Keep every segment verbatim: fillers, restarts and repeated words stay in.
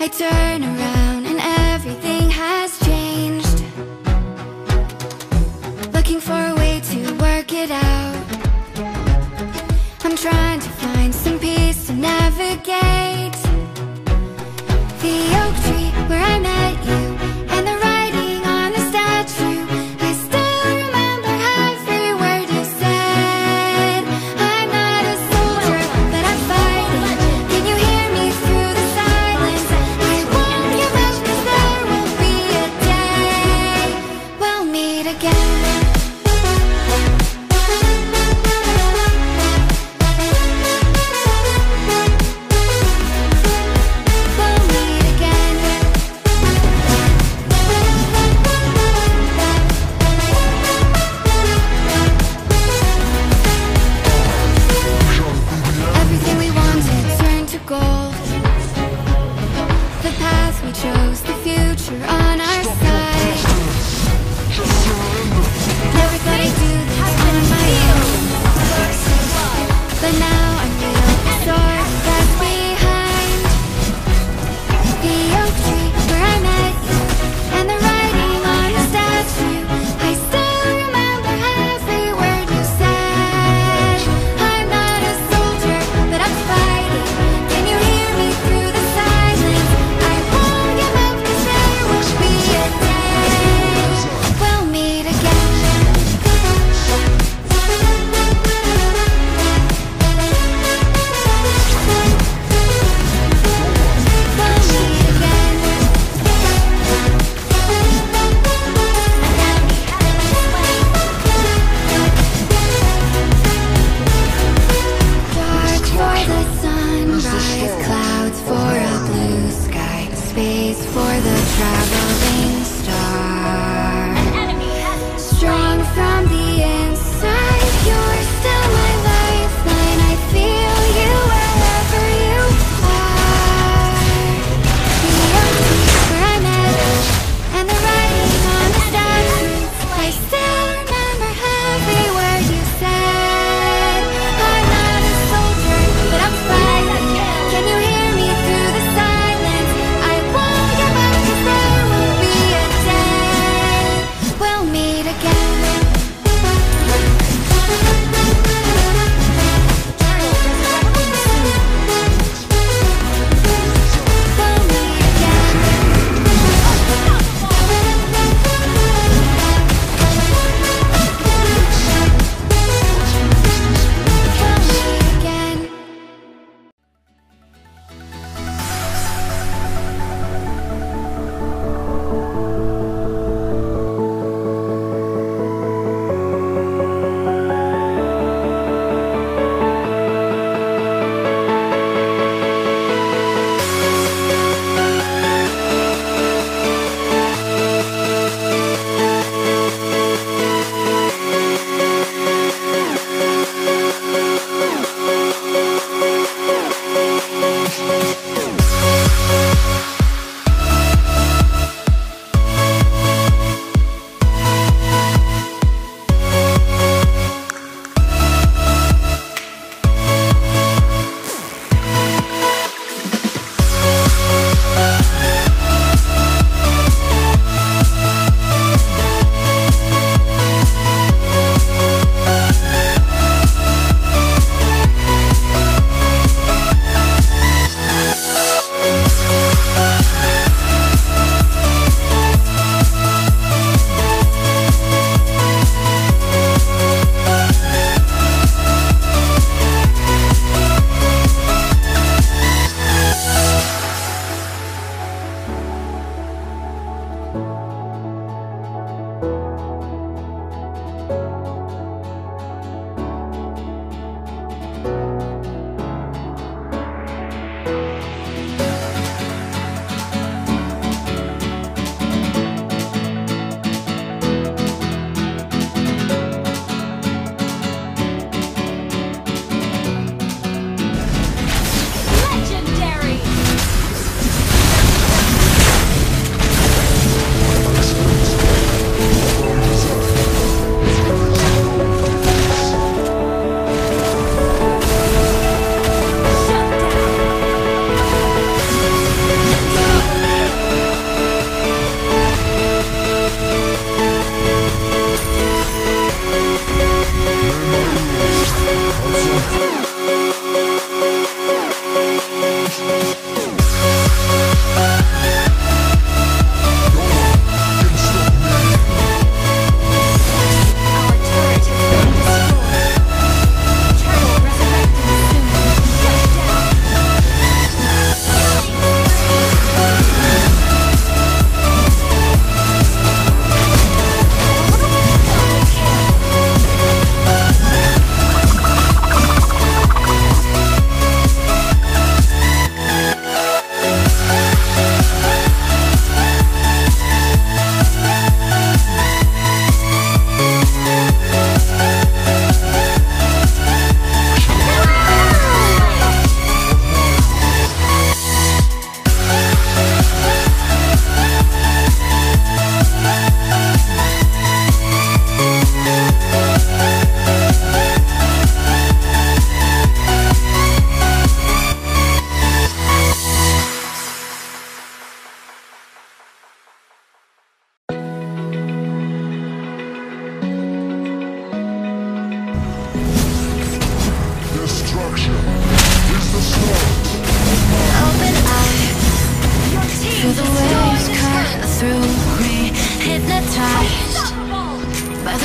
I turn around and everything has changed. Looking for a way to work it out. I'm trying to find some peace to navigate. The oak tree where I met you and the writing on the statue. I still remember every word you said. I'm not a soldier, but I'm fighting. Can you hear me through the silence? I won't give up, cause there will be a day we'll meet again. We chose the future on our side. Never thought I'd do this on my own, but now I feel the storm that's behind. The oak tree where I met you and the writing on the statue. I still remember every word you said. I'm not a soldier, but I'm fighting. Can you hear me through the silence? We'll meet again.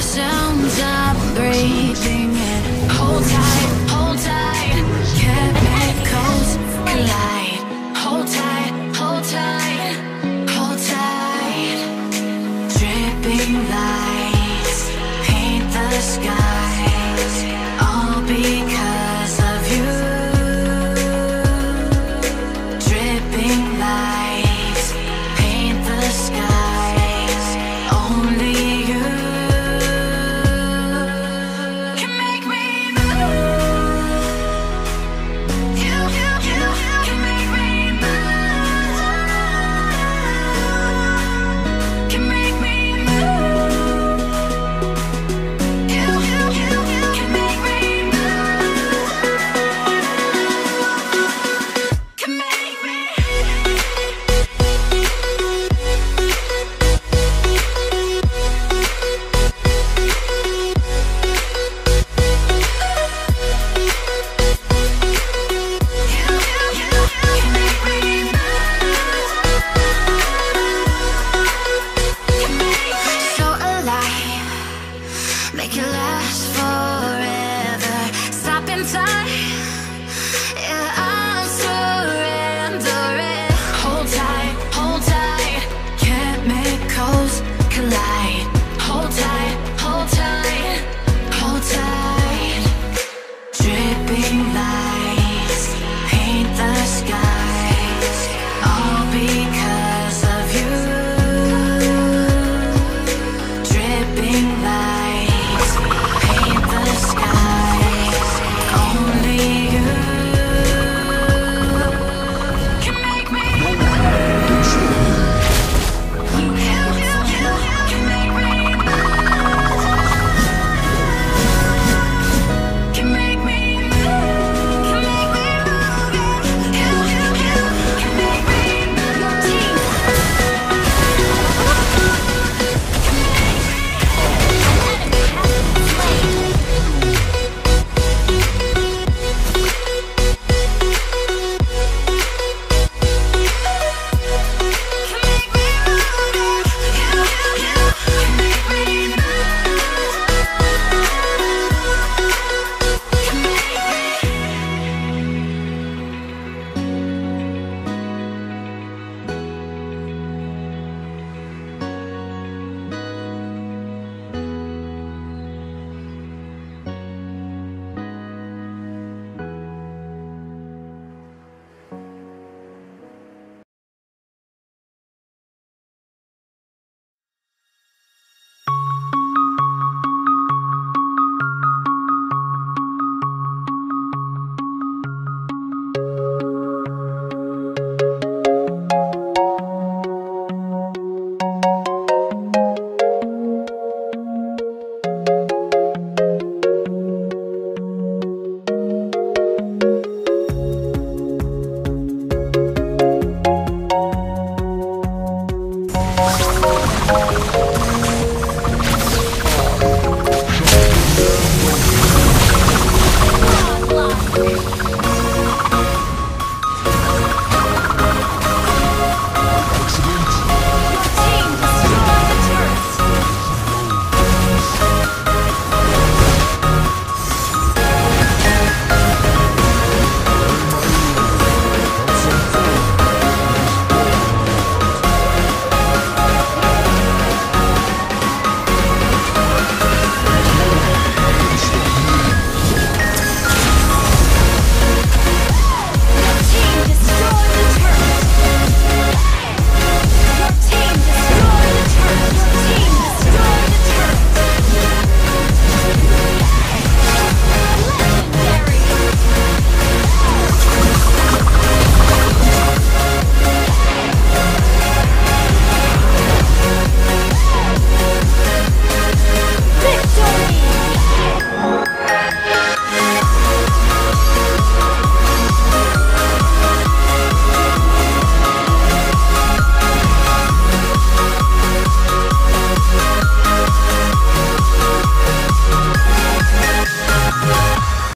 sounds I'm breathing in. Hold tight, hold tight, chemicals collide. Hold tight, hold tight, hold tight. Dripping lights paint the skies.